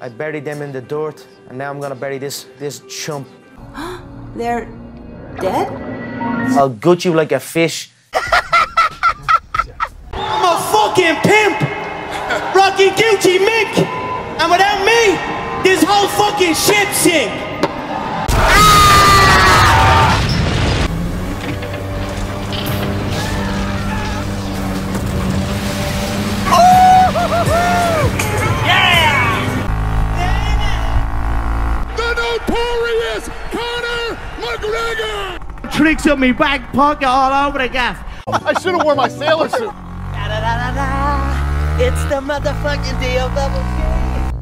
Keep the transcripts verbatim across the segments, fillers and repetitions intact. I buried them in the dirt, and now I'm gonna bury this, this chump. They're dead? I'll gut you like a fish. I'm a fucking pimp! Rocky Gucci Mick! And without me, this whole fucking ship sink! Conor McGregor! Tricks up me back pocket all over the gaff. I should have worn my sailor suit. Da, da, da, da, da. It's the motherfucking D O double K.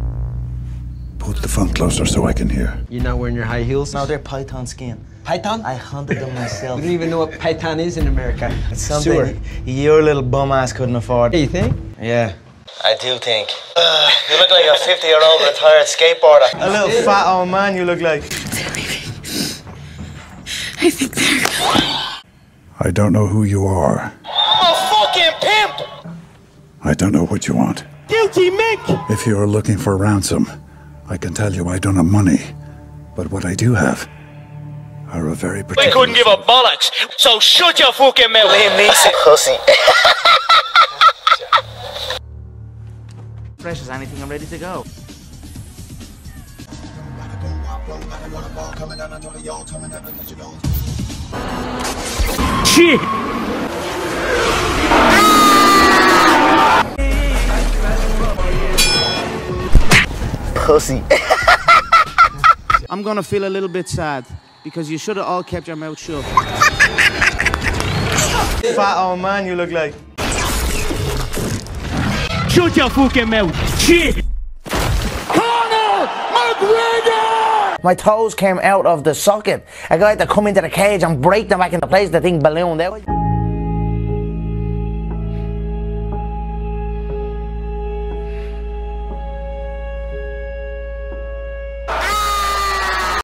Put the phone closer so I can hear. You're not wearing your high heels? No, they're python skin. Python? I hunted them myself. You don't even know what python is in America. It's something your little bum ass couldn't afford. Hey, you think? Yeah. I do think. Uh, you look like a fifty year old retired skateboarder. A little fat old man you look like. I think they're... I don't know who you are. I'm a fucking pimp! I don't know what you want. Guilty Mick! If you are looking for ransom, I can tell you I don't have money. But what I do have are a very particular... We couldn't give a bollocks, so shut your fucking mouth! Liam Neeson, pussy. Fresh as anything, I'm ready to go. Shit! Pussy. I'm gonna feel a little bit sad because you should have all kept your mouth shut. Fat old man you look like. Shut your fucking mouth! Shit! Conor McGregor! My toes came out of the socket. I got to come into the cage and break them back into place. The thing ballooned out.